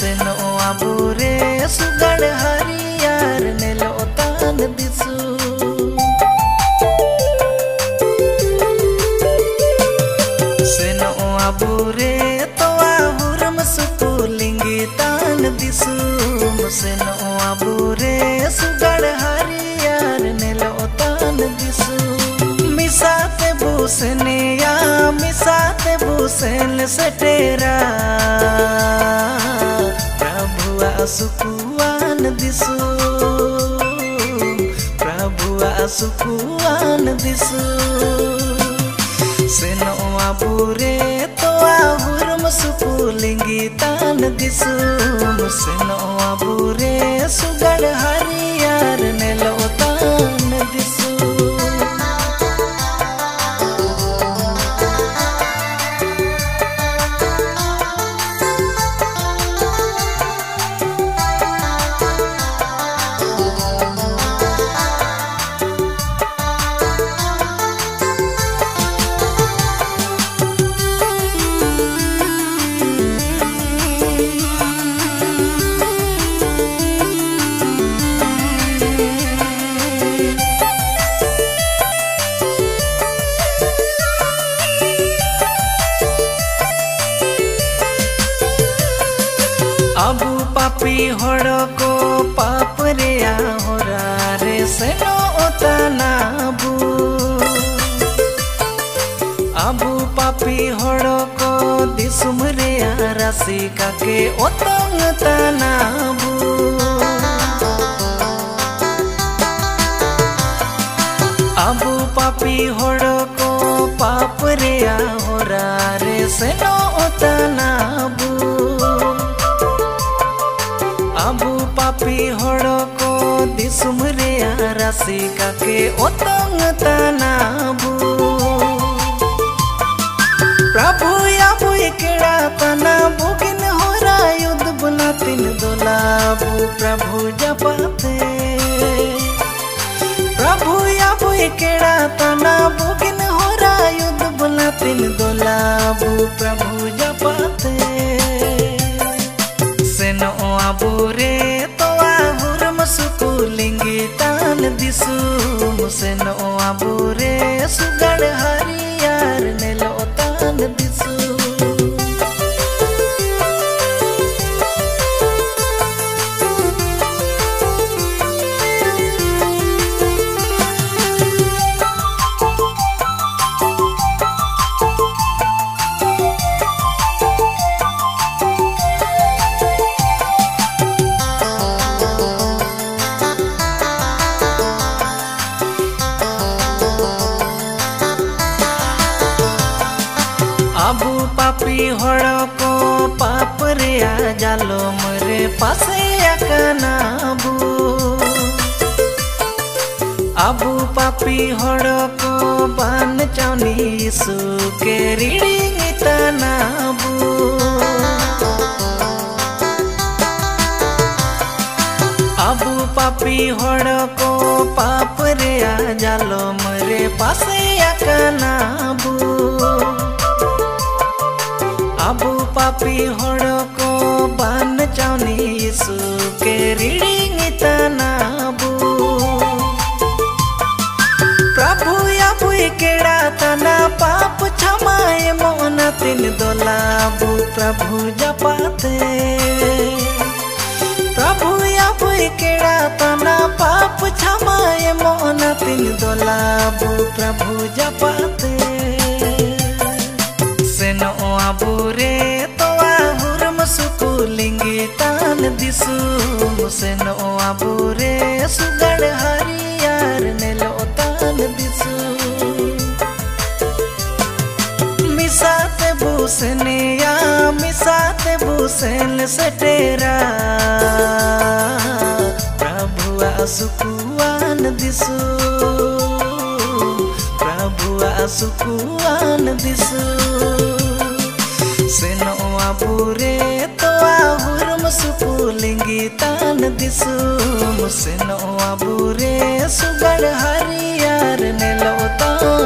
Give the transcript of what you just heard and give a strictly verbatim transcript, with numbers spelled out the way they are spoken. सेनो आबुरे सुगड़ हरियार नेलो तान दिसुम सेनो आबुरे तोआ हुरमसुकु लिंगी तान दिसुम सेनो आबुरे सुगड़ हरियार नेलो तान दिसुम मिसाते बुसनिया मिसाते बुसन से तेरा सुकुआन दिसुम प्रभुआ सुकुआन दिसुम सेनो आबुरे तोआ हुरमसुकु लिंगी तान दिसुम सेनो आबुरे सुगड़ हरियार नेलो तान दिसुम। अब पापी होड़ो को पाप रे आहोरा रे सेनो ओतानाबू अब पापी होड़ो को दिसुम रे आरासी काके ओतंग तानाबू अब पापी होड़ो को पाप रे आहोरा रे सेनो ओतानाबू पापी होड़ो को दिसुम रे आरासी काके ओतंग तानाबू प्रभु या बुकेड़ा तना बुकिन होरा युद्ध बुना तिन दोलाबू प्रभु जपाते प्रभु या बुकेड़ा तना बुकिन होरा युद्ध बुना तिन दोलाबू प्रभु जपाते सेनो आबुरे लिंगी तान दिसुम सेनो आबुरे सुगड़ हरियार नेलो तान दिसुम। आबू पापी होड़ो को पाप रे आ जालो मरे पासे अकनाबू आबू पापी होड़ो को बान चौनी सु के रीडिंग तनाबू आबू पापी होड़ो को पाप रे आ जालो मरे पासे अकनाबू आबू पापी होड़ो को बान चौनी सु के रीडिंग तनाबू प्रभु या बुकेड़ा तना पाप क्षमाए मोना तिन दोलाबू प्रभु जपाते प्रभु या बुकेड़ा तना पाप क्षमाए मोना तिन दोलाबू प्रभु जपाते आबुरे तोआ हुरमसुकु लिंगी तान दिसुम सेनो आबुरे सुगड़ हरियार नेलो तान दिसुम मिसाते बुसनिया मिसाते बुसन से तेरा प्रभुआ सुकुआन दिसुम प्रभुआ सुकुआन दिसुम सेनो आबुरे तोआ हुरमसुकु लिंगी तान दिसुम सेनो आबुरे सुगड़ हरियार नेलो तान।